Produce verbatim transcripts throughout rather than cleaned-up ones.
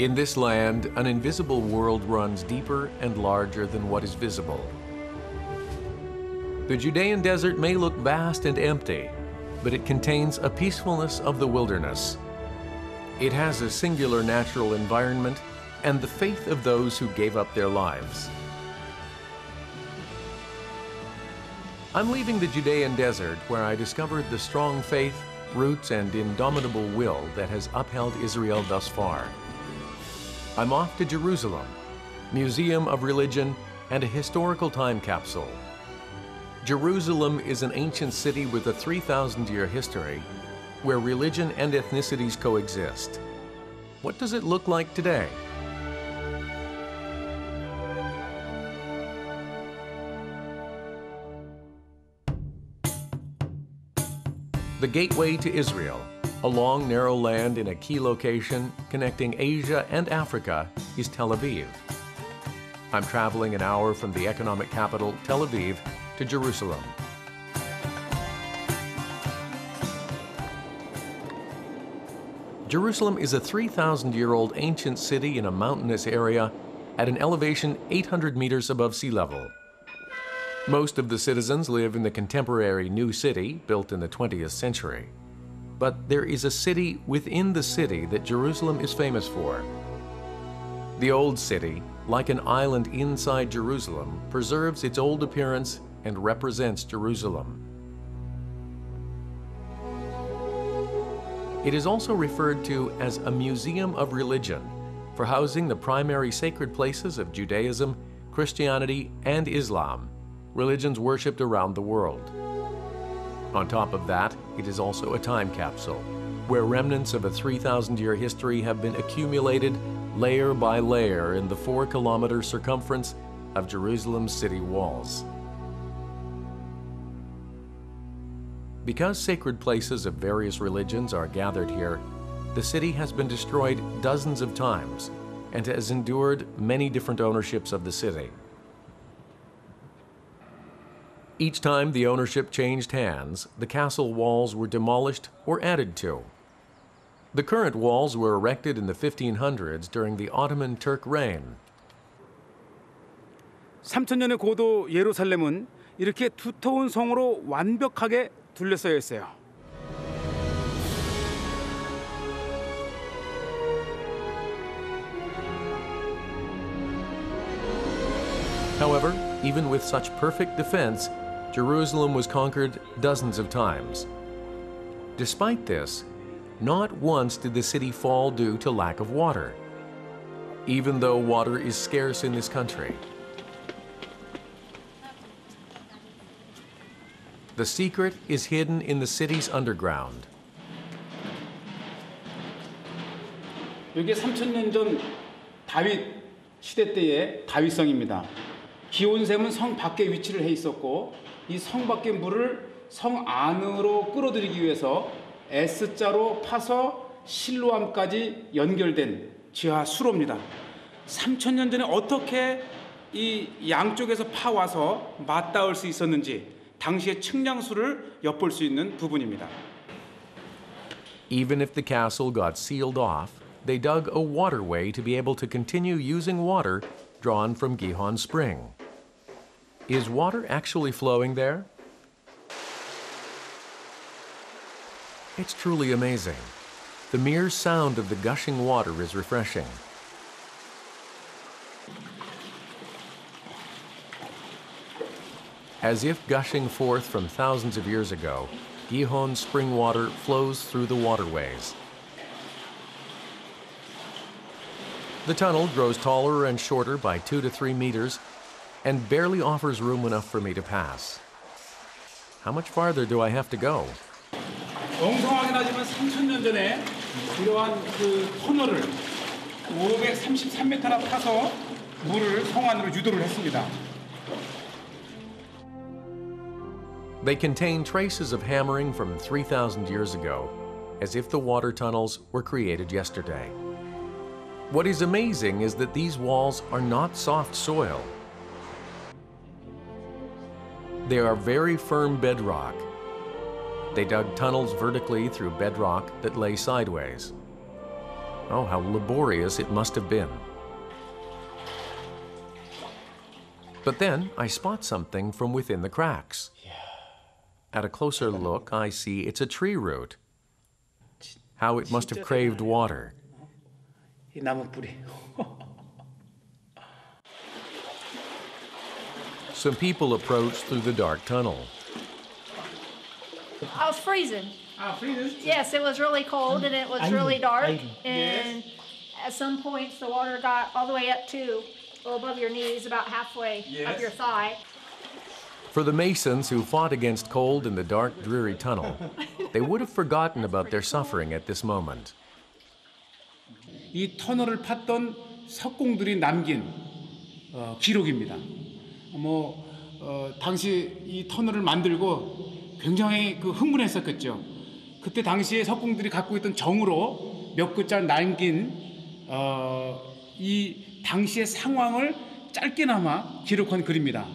In this land, an invisible world runs deeper and larger than what is visible. The Judean desert may look vast and empty, but it contains a peacefulness of the wilderness. It has a singular natural environment and the faith of those who gave up their lives. I'm leaving the Judean desert, where I discovered the strong faith, roots, and indomitable will that has upheld Israel thus far. I'm off to Jerusalem, Museum of Religion, and a historical time capsule. Jerusalem is an ancient city with a three thousand year history, where religion and ethnicities coexist. What does it look like today? The gateway to Israel, a long, narrow land in a key location connecting Asia and Africa, is Tel Aviv. I'm traveling an hour from the economic capital, Tel Aviv, to Jerusalem. Jerusalem is a three thousand year old ancient city in a mountainous area at an elevation eight hundred meters above sea level. Most of the citizens live in the contemporary New City, built in the twentieth century. But there is a city within the city that Jerusalem is famous for. The Old City, like an island inside Jerusalem, preserves its old appearance and represents Jerusalem. It is also referred to as a museum of religion for housing the primary sacred places of Judaism, Christianity, and Islam, religions worshipped around the world. On top of that, it is also a time capsule, where remnants of a three thousand year history have been accumulated layer by layer in the four kilometer circumference of Jerusalem's city walls. Because sacred places of various religions are gathered here, the city has been destroyed dozens of times and has endured many different ownerships of the city. Each time the ownership changed hands, the castle walls were demolished or added to. The current walls were erected in the fifteen hundreds during the Ottoman Turk reign. 삼천 년의 고도 예루살렘은 이렇게 두터운 성으로 완벽하게 둘러싸여 있어요. However, even with such perfect defense, Jerusalem was conquered dozens of times. Despite this, not once did the city fall due to lack of water, even though water is scarce in this country. The secret is hidden in the city's underground. 여기 삼천 년 전 다윗 시대 때의 다윗성입니다. 기온샘은 성 밖에 위치를 해 있었고 이 성 밖의 물을 성 안으로 끌어들이기 위해서 S자로 파서 실로암까지 연결된 지하 수로입니다. 삼천 년 전에 어떻게 이 양쪽에서 파와서 맞닿을 수 있었는지 당시의 측량수를 엿볼 수 있는 부분입니다. Even if the castle got sealed off, they dug a waterway to be able to continue using water drawn from Gihon Spring. Is water actually flowing there? It's truly amazing. The mere sound of the gushing water is refreshing. As if gushing forth from thousands of years ago, Gihon spring water flows through the waterways. The tunnel grows taller and shorter by two to three meters and barely offers room enough for me to pass. How much farther do I have to go? 엉성하긴 하지만 삼천 년 전에 이러한 그 터널을 오백삼십삼 미터나 파서 물을 성 안으로 유도를 했습니다. They contain traces of hammering from three thousand years ago, as if the water tunnels were created yesterday. What is amazing is that these walls are not soft soil. They are very firm bedrock. They dug tunnels vertically through bedrock that lay sideways. Oh, how laborious it must have been. But then I spot something from within the cracks. Yeah. At a closer look, I see it's a tree root. How it must have craved water. Some people approached through the dark tunnel. I was freezing. I was freezing? Yes, it was really cold and it was really dark. And at some points, the water got all the way up to, well, above your knees, about halfway yes. up your thigh. For the Masons who fought against cold in the dark, dreary tunnel, they would have forgotten about their suffering at this moment. 이 터널을 팠던 석공들이 남긴 어, 기록입니다. 뭐 어, 당시 이 터널을 만들고 굉장히 그 흥분했었겠죠. 그때 당시에 석공들이 갖고 있던 정으로 몇 글자를 남긴 어, 이 당시의 상황을 짧게나마 기록한 글입니다.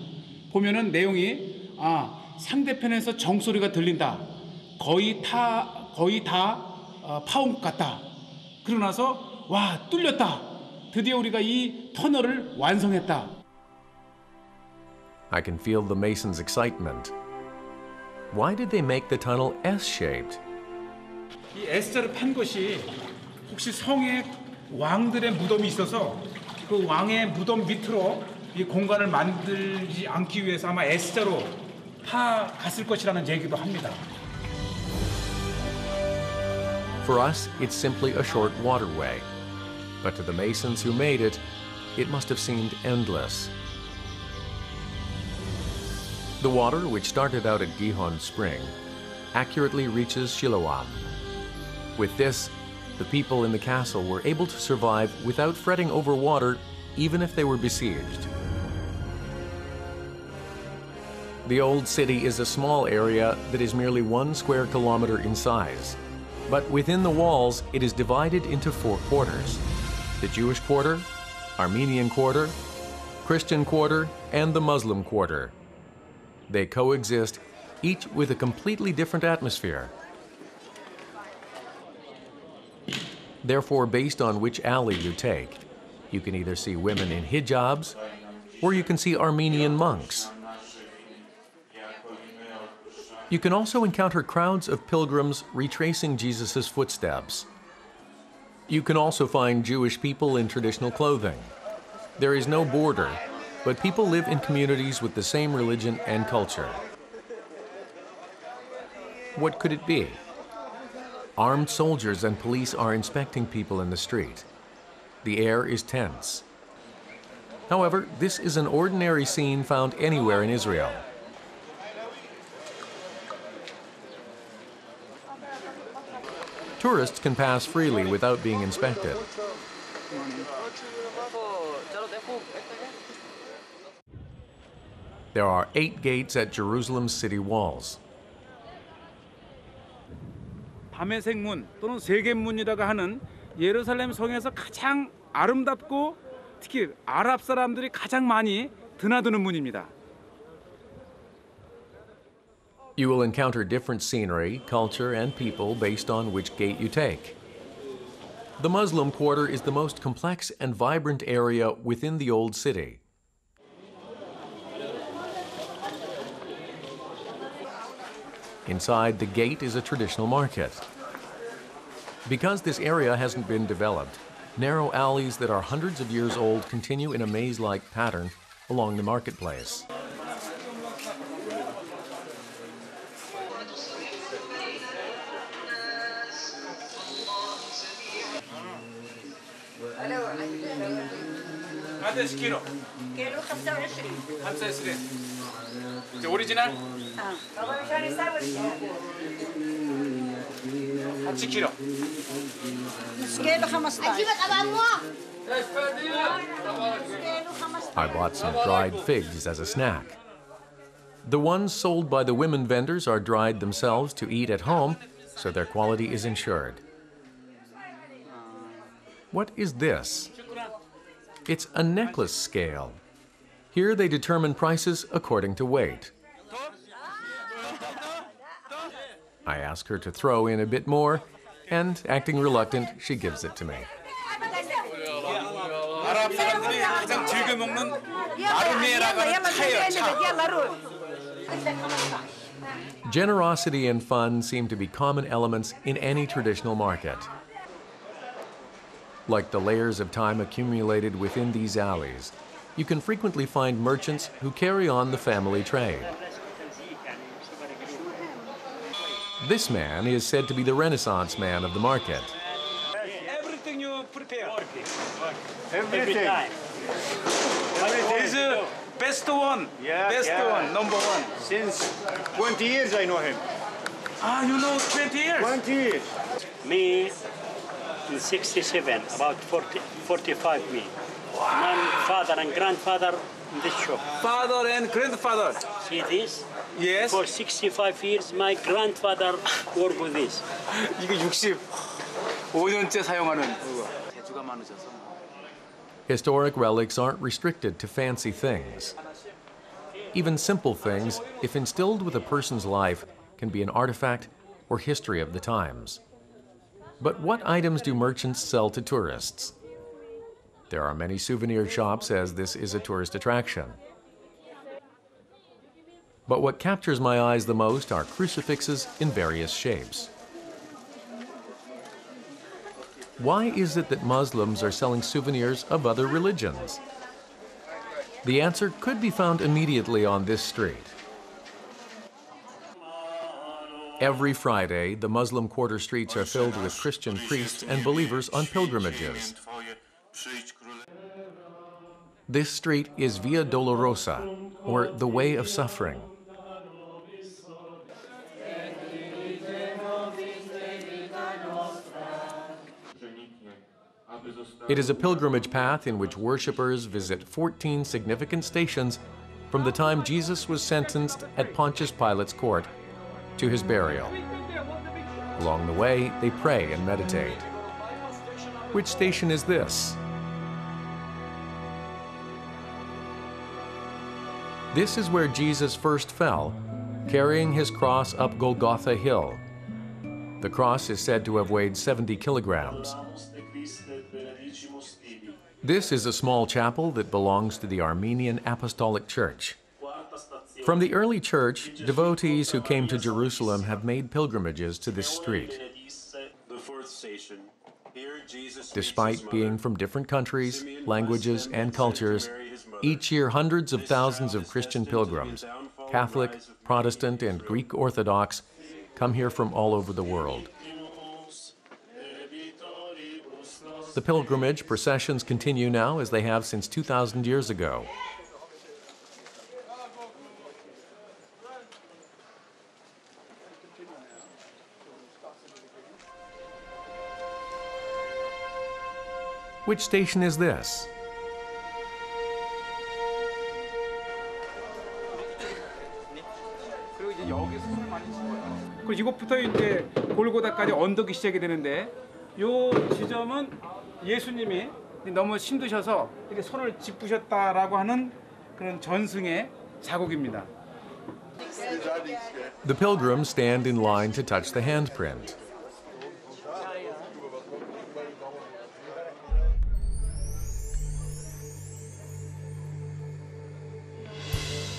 보면은 내용이 아 상대편에서 정 소리가 들린다. 거의 다 거의 다 어, 파온 것 같다. 그러고 나서 와 뚫렸다. 드디어 우리가 이 터널을 완성했다. I can feel the Masons' excitement. Why did they make the tunnel S-shaped? 이 S자를 판 것이 혹시 성에 왕들의 무덤이 있어서 그 왕의 무덤 밑으로 이 공간을 만들지 않기 위해서 아마 S자로 파 갔을 것이라는 얘기도 합니다. For us, it's simply a short waterway. But to the Masons who made it, it must have seemed endless. The water, which started out at Gihon Spring, accurately reaches Siloam. With this, the people in the castle were able to survive without fretting over water, even if they were besieged. The Old City is a small area that is merely one square kilometer in size. But within the walls, it is divided into four quarters: the Jewish quarter, Armenian quarter, Christian quarter, and the Muslim quarter. They coexist, each with a completely different atmosphere. Therefore, based on which alley you take, you can either see women in hijabs, or you can see Armenian monks. You can also encounter crowds of pilgrims retracing Jesus' footsteps. You can also find Jewish people in traditional clothing. There is no border, but people live in communities with the same religion and culture. What could it be? Armed soldiers and police are inspecting people in the street. The air is tense. However, this is an ordinary scene found anywhere in Israel. Tourists can pass freely without being inspected. There are eight gates at Jerusalem's city walls. 밤의 생문 또는 세계문이라고 하는 예루살렘 성에서 가장 아름답고 특히 아랍 사람들이 가장 많이 드나드는 문입니다. You will encounter different scenery, culture, and people based on which gate you take. The Muslim quarter is the most complex and vibrant area within the Old City. Inside the gate is a traditional market. Because this area hasn't been developed, narrow alleys that are hundreds of years old continue in a maze-like pattern along the marketplace. I bought some dried figs as a snack. The ones sold by the women vendors are dried themselves to eat at home, so their quality is ensured. What is this? It's a necklace scale. Here they determine prices according to weight. I ask her to throw in a bit more, and acting reluctant, she gives it to me. المؤمن Generosity and fun seem to be common elements in any traditional market. Like the layers of time accumulated within these alleys, you can frequently find merchants who carry on the family trade. This man is said to be the Renaissance man of the market. Everything you prepare. Everything. He's the best one. Yeah, best yeah. one, number one. Since twenty years I know him. Ah, you know twenty years? twenty years. Me, in sixty-seven, about forty, forty-five me. Wow. My father and grandfather in this shop. Father and grandfather. See this? Yes. For sixty-five years, my grandfather worked with this. Historic relics aren't restricted to fancy things. Even simple things, if instilled with a person's life, can be an artifact or history of the times. But what items do merchants sell to tourists? There are many souvenir shops, as this is a tourist attraction. But what captures my eyes the most are crucifixes in various shapes. Why is it that Muslims are selling souvenirs of other religions? The answer could be found immediately on this street. Every Friday, the Muslim quarter streets are filled with Christian priests and believers on pilgrimages. This street is Via Dolorosa, or the Way of Suffering. It is a pilgrimage path in which worshipers visit fourteen significant stations from the time Jesus was sentenced at Pontius Pilate's court to his burial. Along the way, they pray and meditate. Which station is this? This is where Jesus first fell, carrying his cross up Golgotha Hill. The cross is said to have weighed seventy kilograms. This is a small chapel that belongs to the Armenian Apostolic Church. From the early church, devotees who came to Jerusalem have made pilgrimages to this street. Despite being from different countries, languages, and cultures, each year hundreds of thousands of Christian pilgrims, Catholic, Protestant, and Greek Orthodox, come here from all over the world. The pilgrimage processions continue now as they have since two thousand years ago. Which station is this? 이곳부터 이제 골고다까지 언덕이 시작이 되는데 요 지점은 예수님이 너무 힘드셔서 이렇게 손을 짚으셨다라고 하는 그런 전승의 자국입니다. The pilgrims stand in line to touch the handprint.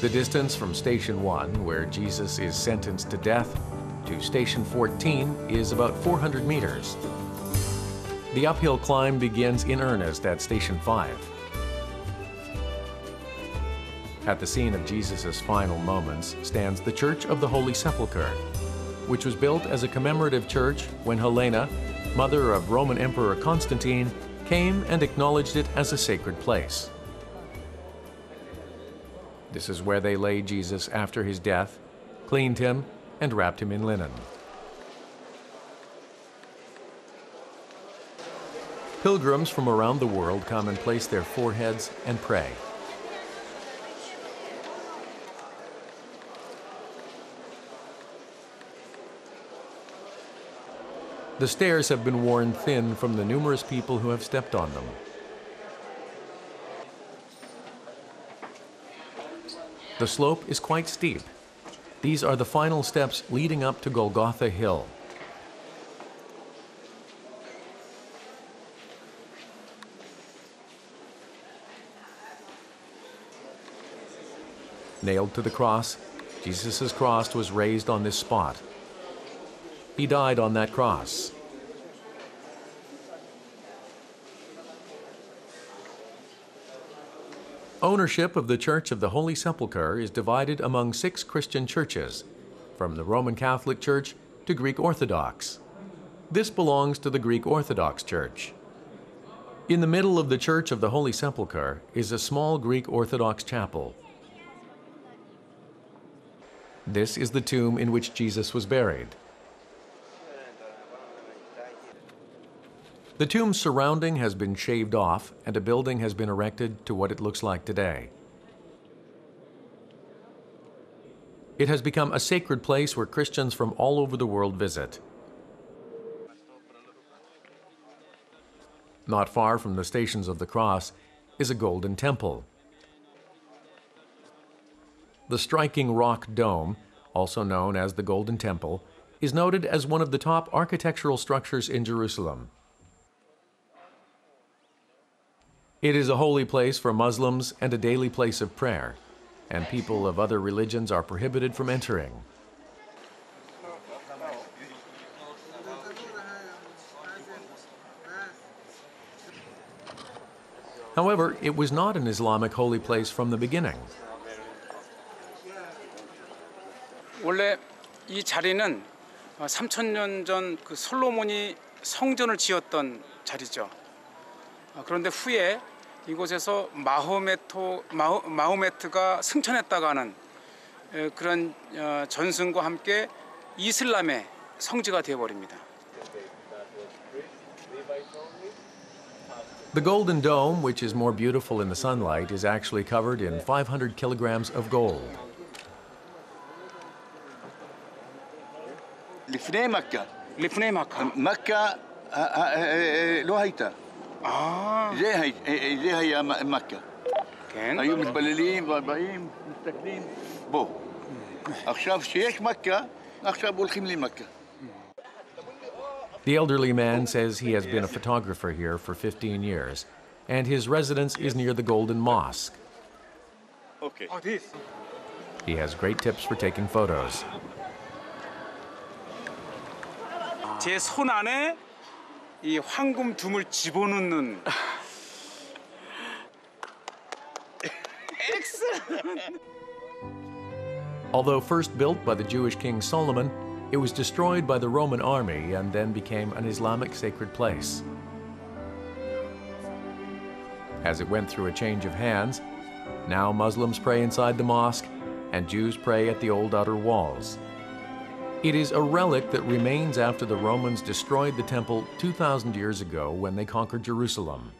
The distance from Station one, where Jesus is sentenced to death, to Station fourteen is about four hundred meters. The uphill climb begins in earnest at Station five. At the scene of Jesus' final moments stands the Church of the Holy Sepulchre, which was built as a commemorative church when Helena, mother of Roman Emperor Constantine, came and acknowledged it as a sacred place. This is where they laid Jesus after his death, cleaned him, and wrapped him in linen. Pilgrims from around the world come and place their foreheads and pray. The stairs have been worn thin from the numerous people who have stepped on them. The slope is quite steep. These are the final steps leading up to Golgotha Hill. Nailed to the cross, Jesus' cross was raised on this spot. He died on that cross. Ownership of the Church of the Holy Sepulchre is divided among six Christian churches, from the Roman Catholic Church to Greek Orthodox. This belongs to the Greek Orthodox Church. In the middle of the Church of the Holy Sepulchre is a small Greek Orthodox chapel. This is the tomb in which Jesus was buried. The tomb's surrounding has been shaved off, and a building has been erected to what it looks like today. It has become a sacred place where Christians from all over the world visit. Not far from the Stations of the Cross is a golden temple. The striking rock dome, also known as the Golden Temple, is noted as one of the top architectural structures in Jerusalem. It is a holy place for Muslims and a daily place of prayer, and people of other religions are prohibited from entering. However, it was not an Islamic holy place from the beginning. 원래 이 자리는 삼천 년 전 그 솔로몬이 성전을 지었던 자리죠. 그런데 후에 이곳에서 마호메토, 마호, 마호메트가 승천했다고 하는 그런 전승과 함께 이슬람의 성지가 되어버립니다. The Golden Dome, which is more beautiful in the sunlight, is actually covered in five hundred kilograms of gold. לפני מכה. לפני מכה. מכה לא הייתה. זה היה מכה. היו מתבללים ובאים, מסתכלים, בוא. עכשיו שיש מכה, עכשיו הולכים למכה. The elderly man says he has been a photographer here for fifteen years, and his residence is near the Golden Mosque. Okay. He has great tips for taking photos. 제 손 안에 이 황금 둠을 집어넣는. Excellent. Although first built by the Jewish king Solomon, it was destroyed by the Roman army and then became an Islamic sacred place. As it went through a change of hands, now Muslims pray inside the mosque and Jews pray at the old outer walls. It is a relic that remains after the Romans destroyed the temple two thousand years ago when they conquered Jerusalem.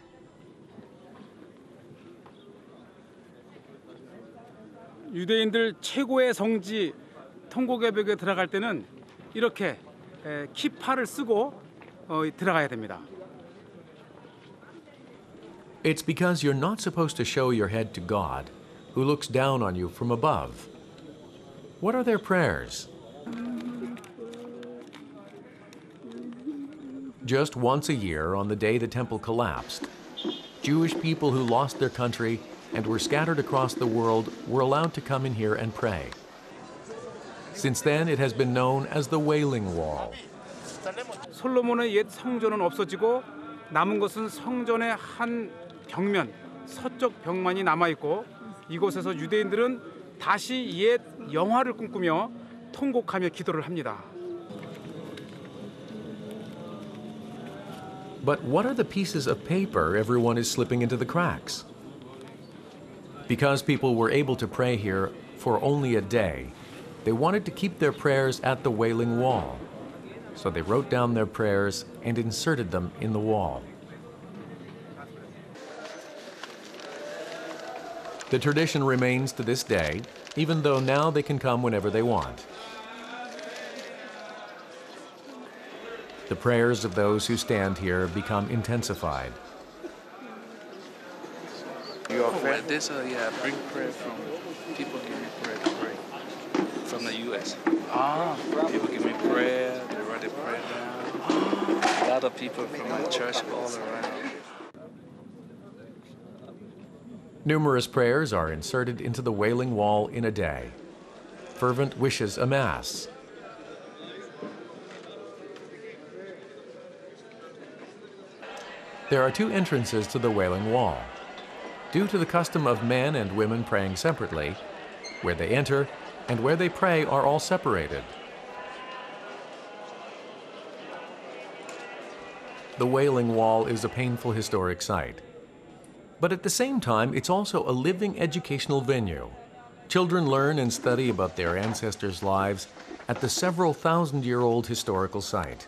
유대인들 최고의 성지 통고개벽에 들어갈 때는 이렇게 키파를 쓰고 들어가야 됩니다. It's because you're not supposed to show your head to God, who looks down on you from above. What are their prayers? Just once a year, on the day the temple collapsed, Jewish people who lost their country and were scattered across the world were allowed to come in here and pray. Since then, it has been known as the Wailing Wall. 솔로몬의 옛 성전은 없어지고 남은 것은 성전의 한 벽면, 서쪽 벽만이 남아 있고 이곳에서 유대인들은 다시 옛 영화를 꿈꾸며 통곡하며 기도를 합니다. But what are the pieces of paper everyone is slipping into the cracks? Because people were able to pray here for only a day, they wanted to keep their prayers at the Wailing Wall. So they wrote down their prayers and inserted them in the wall. The tradition remains to this day, even though now they can come whenever they want. The prayers of those who stand here become intensified. You are prayer? This, uh, yeah, bring prayer from people give me prayer to pray. From the U S Ah. People give me prayer, they write a prayer down. A lot of people from my church all around. Numerous prayers are inserted into the Wailing Wall in a day. Fervent wishes amass. There are two entrances to the Wailing Wall. Due to the custom of men and women praying separately, where they enter and where they pray are all separated. The Wailing Wall is a painful historic site. But at the same time, it's also a living educational venue. Children learn and study about their ancestors' lives at the several thousand-year-old historical site.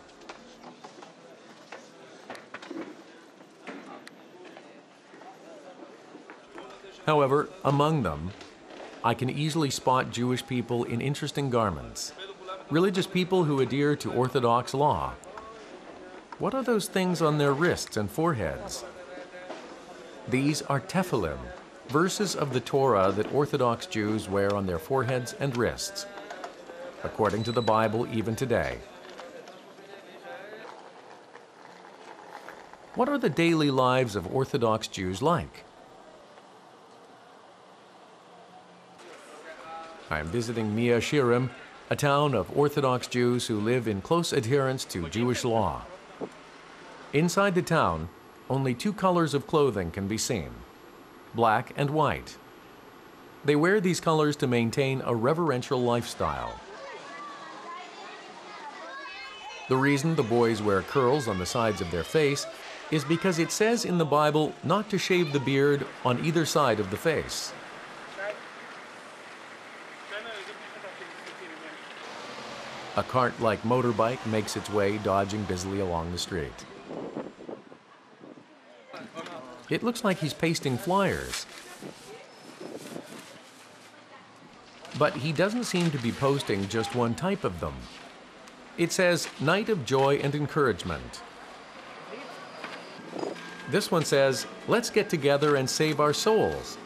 However, among them, I can easily spot Jewish people in interesting garments, religious people who adhere to Orthodox law. What are those things on their wrists and foreheads? These are tefillin, verses of the Torah that Orthodox Jews wear on their foreheads and wrists, according to the Bible even today. What are the daily lives of Orthodox Jews like? I am visiting Mea Shearim, a town of Orthodox Jews who live in close adherence to Jewish law. Inside the town, only two colors of clothing can be seen, black and white. They wear these colors to maintain a reverential lifestyle. The reason the boys wear curls on the sides of their face is because it says in the Bible not to shave the beard on either side of the face. A cart-like motorbike makes its way, dodging busily along the street. It looks like he's pasting flyers. But he doesn't seem to be posting just one type of them. It says, "Night of Joy and Encouragement." This one says, "Let's get together and save our souls."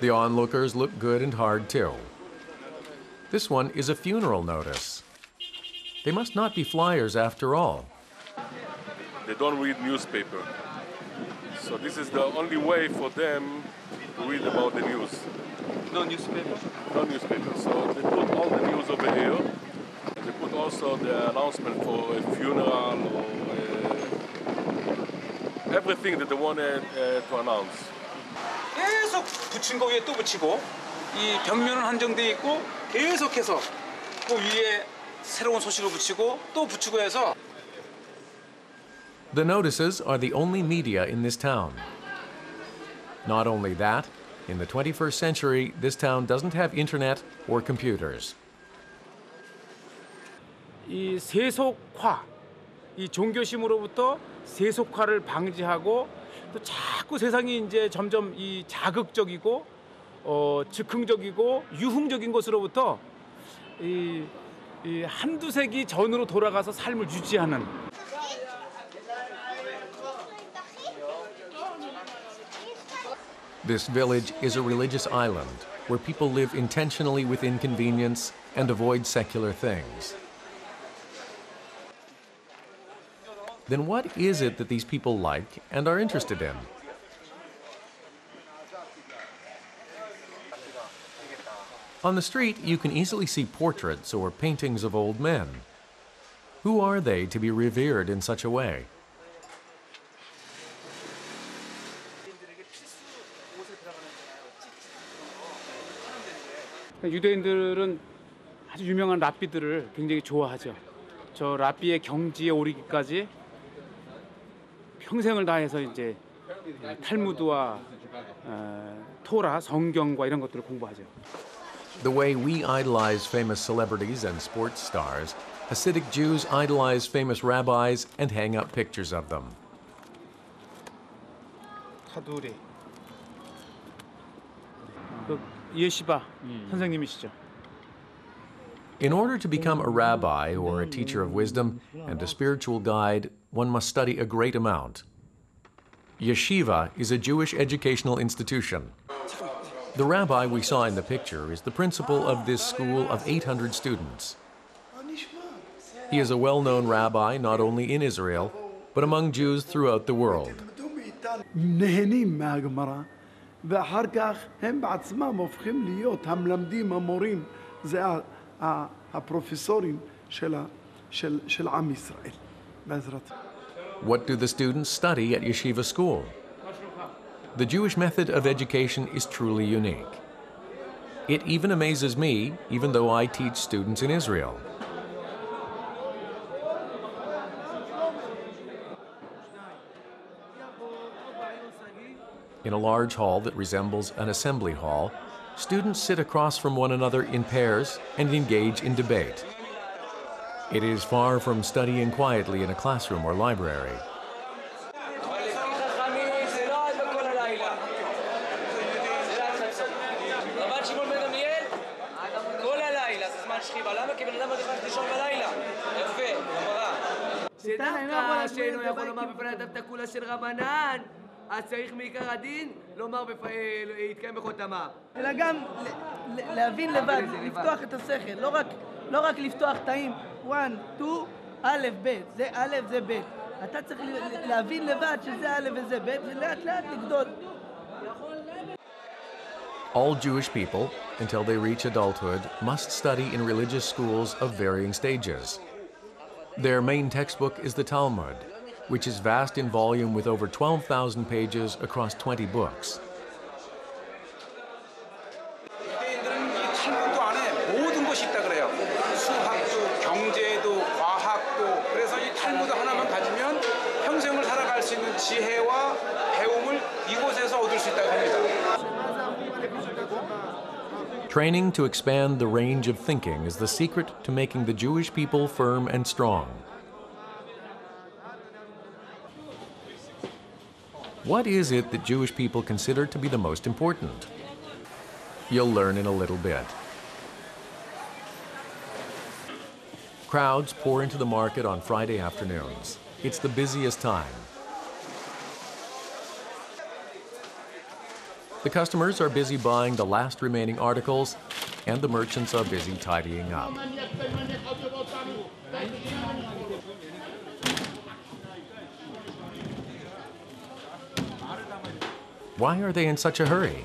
The onlookers look good and hard, too. This one is a funeral notice. They must not be flyers after all. They don't read newspaper. So this is the only way for them to read about the news. No newspaper? No newspaper. So they put all the news over here. And they put also the announcement for a funeral or uh, everything that they wanted uh, to announce. 계속 붙인 거 위에 또 붙이고 이 벽면은 한정돼 있고 계속해서 또 위에 새로운 소식을 붙이고 또 붙이고 해서. The notices are the only media in this town. Not only that, in the twenty-first century, this town doesn't have internet or computers. 이 세속화, 이 종교심으로부터 세속화를 방지하고 또 자꾸 세상이 이제 점점 이 자극적이고 어, 즉흥적이고 유흥적인 것으로부터 이, 이 한두 세기 전으로 돌아가서 삶을 유지하는. This village is a religious island where people live intentionally with inconvenience and avoid secular things. Then what is it that these people like and are interested in? On the street, you can easily see portraits or paintings of old men. Who are they to be revered in such a way? 유대인들은 아주 유명한 랍비들을 굉장히 좋아하죠. 저 랍비의 경지에 오르기까지 평생을 다해서 이제 탈무드와 어, 토라, 성경과 이런 것들을 공부하죠. The way we idolize famous celebrities and sports stars, Hasidic Jews idolize famous rabbis and hang up pictures of them. 타두리. Yeshiva, 선생님이시죠. In order to become a rabbi or a teacher of wisdom and a spiritual guide, one must study a great amount. Yeshiva is a Jewish educational institution. The rabbi we saw in the picture is the principal of this school of eight hundred students. He is a well-known rabbi not only in Israel, but among Jews throughout the world. נהנים מהגמרא, ואחר כך הם בעצמם הופכים להיות המלמדים, המורים, זה הפרופסורים של עם ישראל, בעזרת. What do the students study at Yeshiva school? The Jewish method of education is truly unique. It even amazes me, even though I teach students in Israel. In a large hall that resembles an assembly hall, students sit across from one another in pairs and engage in debate. It is far from studying quietly in a classroom or library. אז צריך מעיקר הדין לומר יתקיים בחותמה. אלא גם להבין לבד, לפתוח את השכל, לא רק לפתוח תאים, one, two, א', ב', זה א', זה ב'. אתה צריך להבין לבד שזה א' וזה ב', ולאט לאט לגדול. All Jewish people, until they reach adulthood, must study in religious schools of varying stages. Their main textbook is the Talmud, which is vast in volume with over twelve thousand pages across twenty books. Training to expand the range of thinking is the secret to making the Jewish people firm and strong. What is it that Jewish people consider to be the most important? You'll learn in a little bit. Crowds pour into the market on Friday afternoons. It's the busiest time. The customers are busy buying the last remaining articles, and the merchants are busy tidying up. Why are they in such a hurry?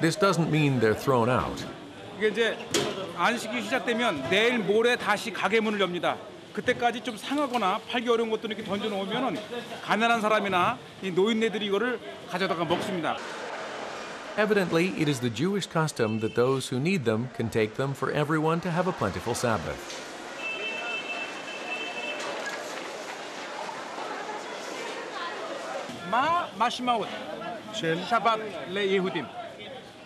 This doesn't mean they're thrown out. 그때까지 좀 상하거나 팔기 어려운 것도 이렇게 던져 놓으면은 가난한 사람이나 이 노인네들이 이거를 가져다가 먹습니다. Evidently, it is the Jewish custom that those who need them can take them for everyone to have a plentiful Sabbath. 마 마시마웃 של שבת ליהודים.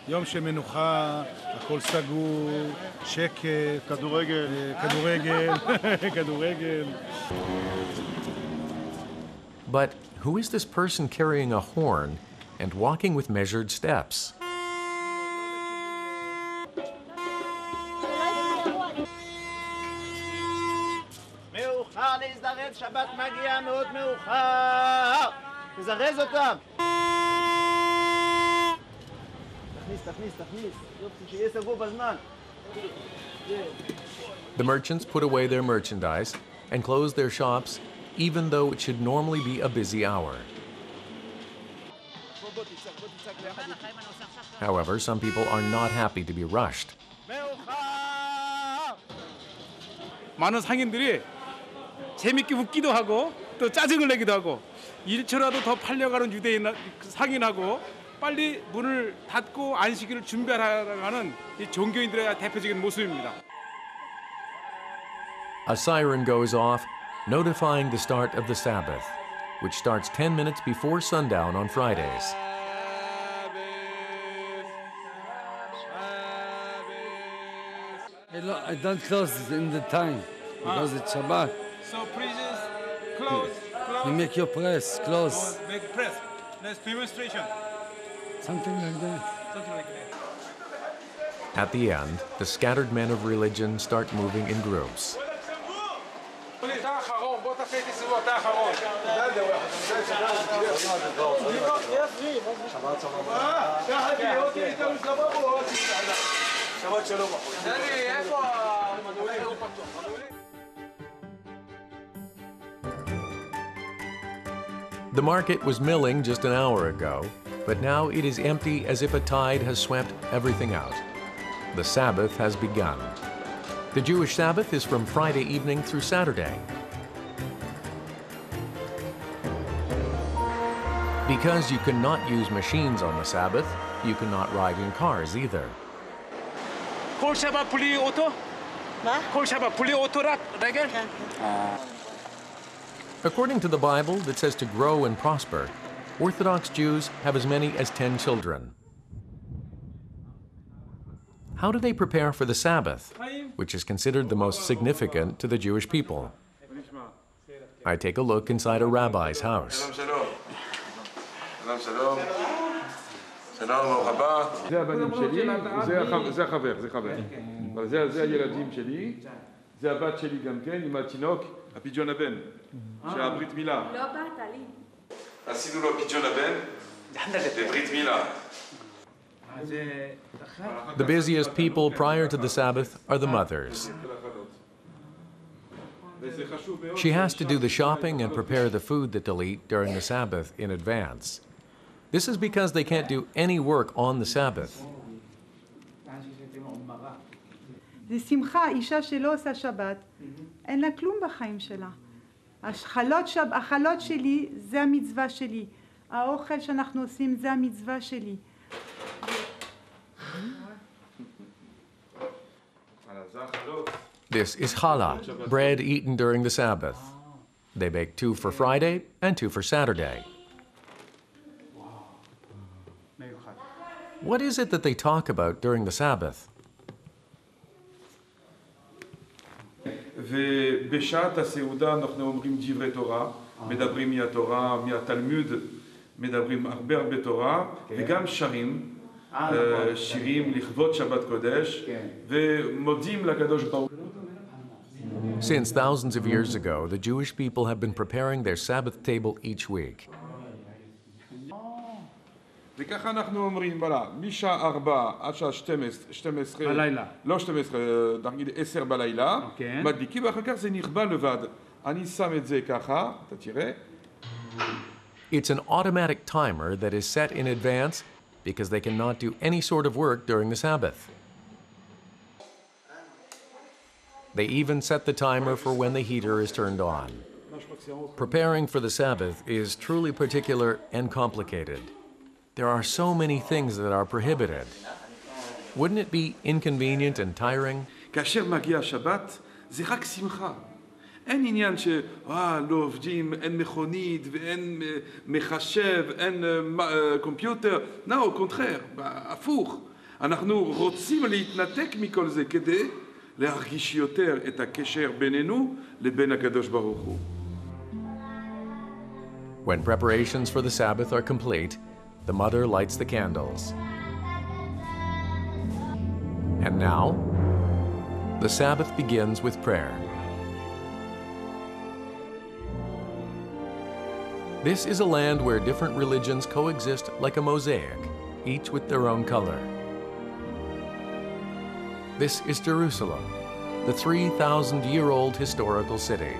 יום שמנוחה, הכל סגור, שקט, כדורגל, כדורגל, כדורגל. But who is this person carrying a horn and walking with measured steps? The merchants put away their merchandise and close their shops, even though it should normally be a busy hour. However, some people are not happy to be rushed. 많은 상인들이 재밌게 웃기도 하고 또 짜증을 내기도 하고 일초라도 더 팔려가는 유대인 상인하고 빨리 문을 닫고 안식일을 준비하라는 이 종교인들의 대표적인 모습입니다. A siren goes off, notifying the start of the Sabbath, which starts ten minutes before sundown on Fridays. I don't close it in the time, because it's Shabbat. So priests, close, close. You make your press, close. Make press, let's demonstration. Something like that. Something like that. At the end, the scattered men of religion start moving in groups. The market was milling just an hour ago, but now it is empty as if a tide has swept everything out. The Sabbath has begun. The Jewish Sabbath is from Friday evening through Saturday. Because you cannot use machines on the Sabbath, you cannot ride in cars either. According to the Bible that says to grow and prosper, Orthodox Jews have as many as ten children. How do they prepare for the Sabbath, which is considered the most significant to the Jewish people? I take a look inside a rabbi's house. The busiest people prior to the Sabbath are the mothers. She has to do the shopping and prepare the food that they'll eat during the Sabbath in advance. This is because they can't do any work on the Sabbath. This is challah, bread eaten during the Sabbath. They bake two for Friday and two for Saturday. What is it that they talk about during the Sabbath? Since thousands of years ago, the Jewish people have been preparing their Sabbath table each week. It's an automatic timer that is set in advance because they cannot do any sort of work during the Sabbath. They even set the timer for when the heater is turned on. Preparing for the Sabbath is truly particular and complicated. There are so many things that are prohibited. Wouldn't it be inconvenient and tiring? When preparations for the Sabbath are complete, the mother lights the candles. And now, the Sabbath begins with prayer. This is a land where different religions coexist like a mosaic, each with their own color. This is Jerusalem, the three thousand year old historical city.